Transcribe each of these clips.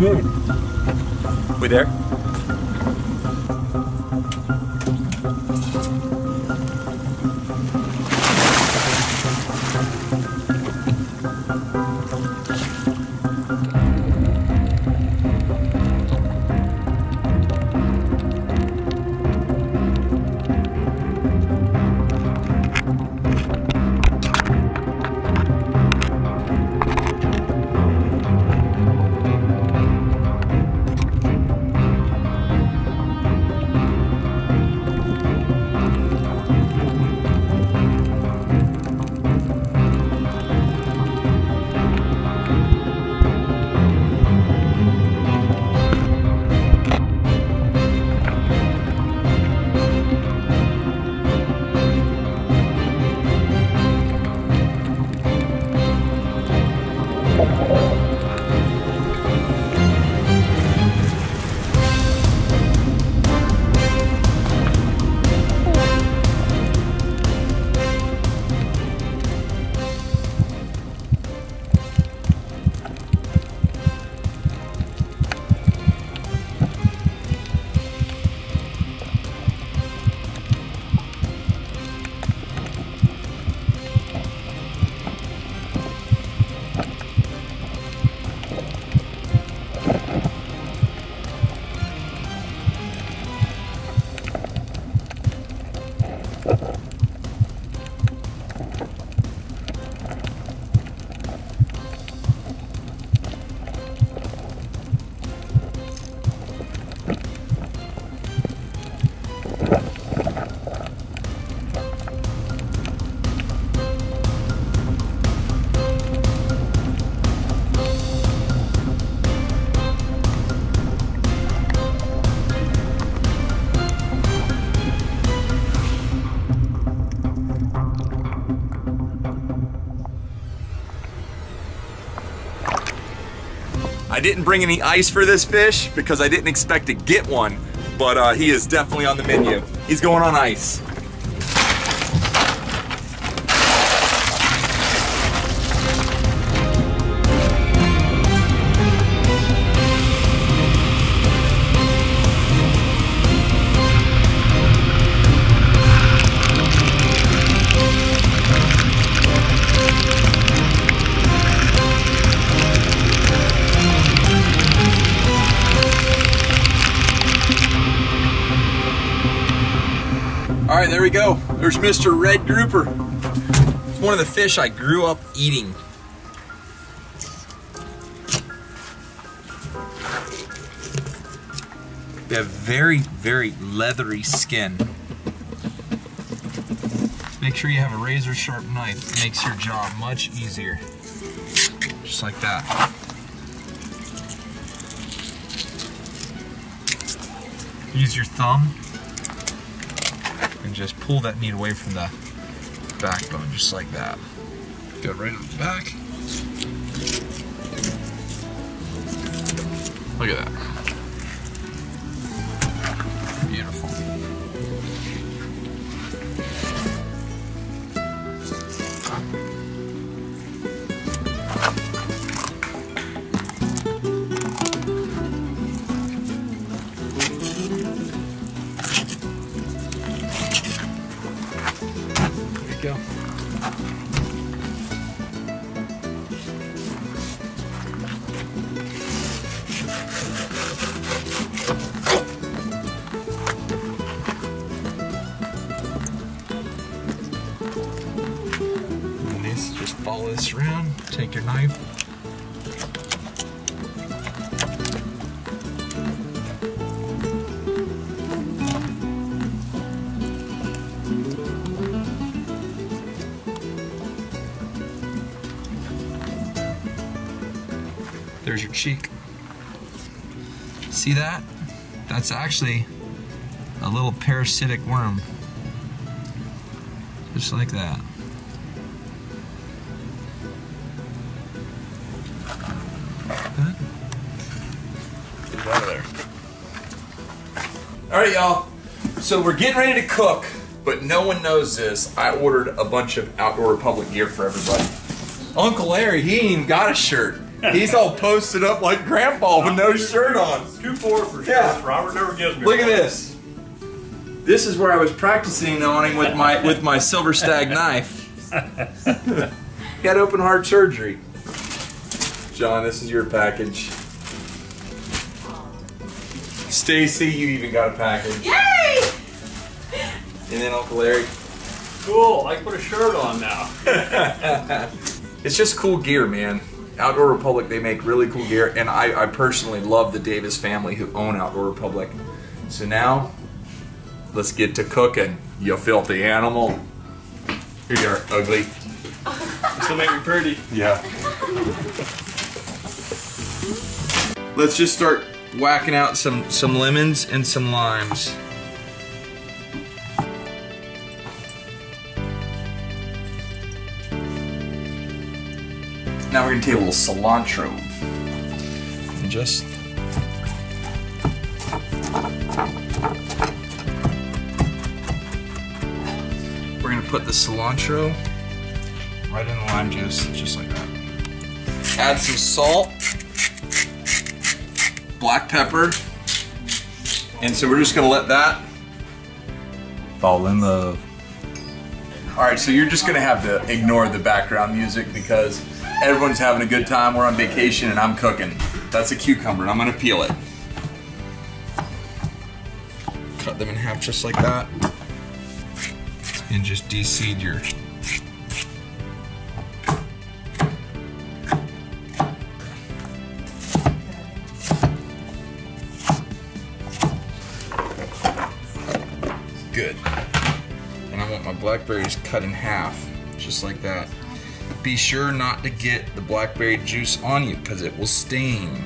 We there? I didn't bring any ice for this fish because I didn't expect to get one, but he is definitely on the menu. He's going on ice. All right, there we go. There's Mr. Red Grouper. It's one of the fish I grew up eating. They have very, very leathery skin. Make sure you have a razor sharp knife. It makes your job much easier. Just like that. Use your thumb. And just pull that meat away from the backbone, just like that. Go right on the back. Look at that. Beautiful. Go. And this, just follow this around, take your knife. There's your cheek. See that? That's actually a little parasitic worm. Just like that. Good. Get out of there. All right, y'all. So we're getting ready to cook, but no one knows this. I ordered a bunch of Outdoor Republic gear for everybody. Uncle Larry, he ain't even got a shirt. He's all posted up like grandpa with no shirt on. 2-4 for sure. Yeah. Robert never gives me. Look at this. This is where I was practicing on him with my silver stag knife. He had open heart surgery. John, this is your package. Stacy, you even got a package. Yay! And then Uncle Larry. Cool, I can put a shirt on now. It's just cool gear, man. Outdoor Republic, they make really cool gear, and I personally love the Davis family who own Outdoor Republic. So now, let's get to cooking, you filthy animal. Here you are, ugly. Still make me pretty. Yeah. Let's just start whacking out some lemons and some limes. Now we're going to take a little cilantro and just we're going to put the cilantro right in the lime juice, just like that. Add some salt, black pepper, and so we're just going to let that fall in love. Alright, so you're just going to have to ignore the background music because everyone's having a good time, we're on vacation, and I'm cooking. That's a cucumber, and I'm gonna peel it. Cut them in half just like that. And just de-seed your... Good. And I want my blackberries cut in half, just like that. Be sure not to get the blackberry juice on you because it will stain.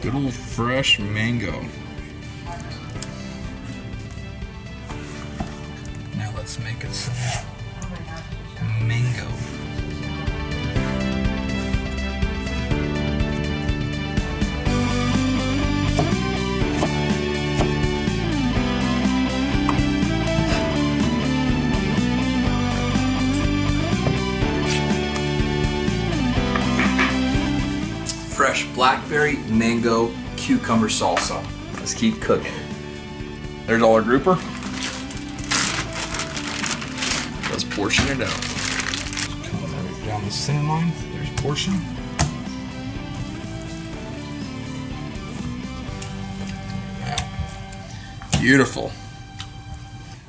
Good old fresh mango. Now let's make it some mango. Fresh blackberry mango cucumber salsa. Let's keep cooking. There's all our grouper. Let's portion it out. Come right down the center line. There's portion. Beautiful.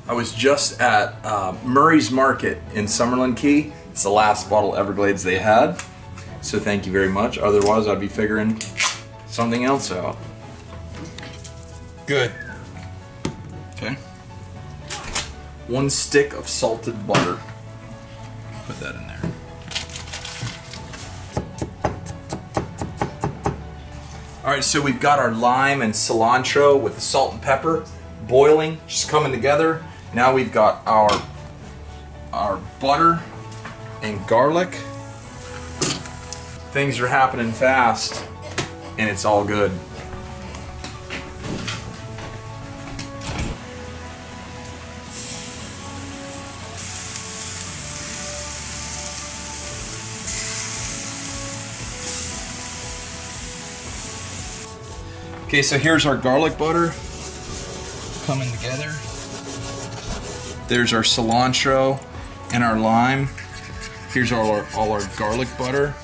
I was just at Murray's Market in Summerlin Key. It's the last bottle of Everglades they had. So thank you very much. Otherwise, I'd be figuring something else out. Good. Okay. 1 stick of salted butter. Put that in there. All right, so we've got our lime and cilantro with the salt and pepper boiling, just coming together. Now we've got our butter and garlic. Things are happening fast, and it's all good. Okay, so here's our garlic butter coming together. There's our cilantro and our lime. Here's all our garlic butter.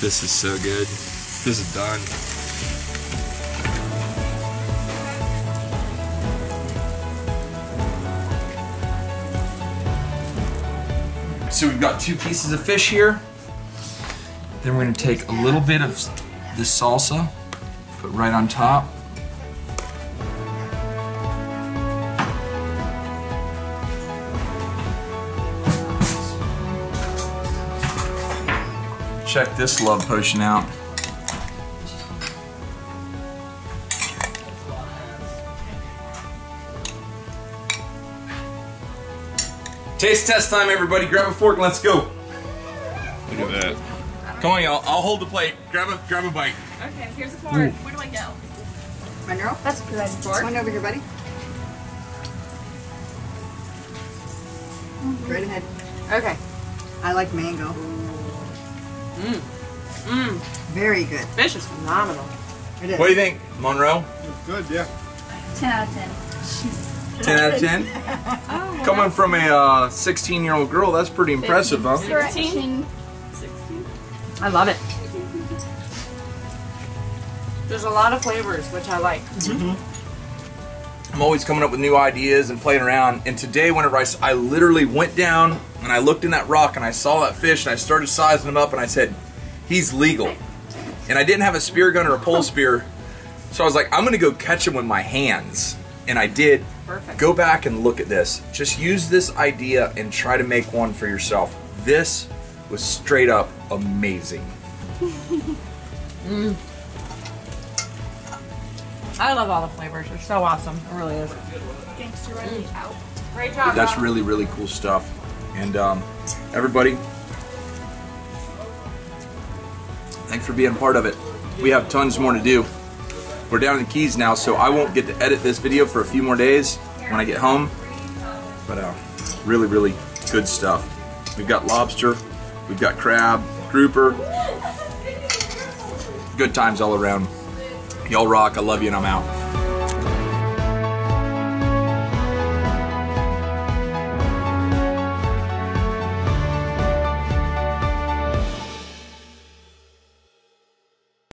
This is so good. This is done. So we've got 2 pieces of fish here. Then we're gonna take a little bit of this salsa, put right on top. Check this love potion out. Taste test time, everybody. Grab a fork and let's go. Look at that. Come Come on, y'all. I'll hold the plate. Grab a bite. Okay, here's a fork. Where do I go? Monroe? That's a good fork. Come on over here, buddy. Right ahead. Okay. I like mango. Mmm. Mmm. Very good. Fish is phenomenal. It is. What do you think, Monroe? It's good, yeah. 10 out of 10. She's 10 out of 10? Oh, wow. Coming from a 16-year-old girl, that's pretty impressive, huh? 16? 16. I love it. There's a lot of flavors, which I like. Mm-hmm. I'm always coming up with new ideas and playing around. And today, whenever I literally went down and I looked in that rock and I saw that fish and I started sizing him up and I said, he's legal. And I didn't have a spear gun or a pole spear. So I was like, I'm gonna go catch him with my hands. And I did. Perfect. Go back and look at this. Just use this idea and try to make one for yourself. This was straight up amazing. Mm. I love all the flavors. They're so awesome. It really is. Thanks for running out. Great job. That's Rob. Really, really cool stuff. And everybody, thanks for being part of it. We have tons more to do. We're down in the Keys now, so I won't get to edit this video for a few more days when I get home. But really, really good stuff. We've got lobster, we've got crab, grouper. Good times all around. Y'all rock. I love you, and I'm out.